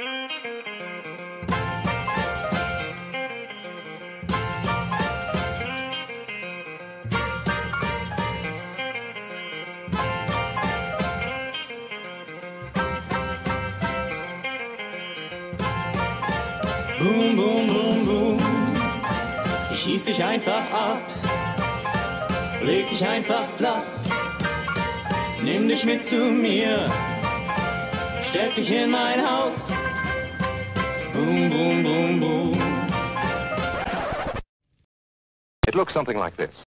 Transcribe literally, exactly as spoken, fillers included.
Boom, boom, boom, boom, ich schieß dich einfach ab, leg dich einfach flach, nimm dich mit zu mir, steck dich in mein Haus. Boom, boom, boom, boom. It looks something like this.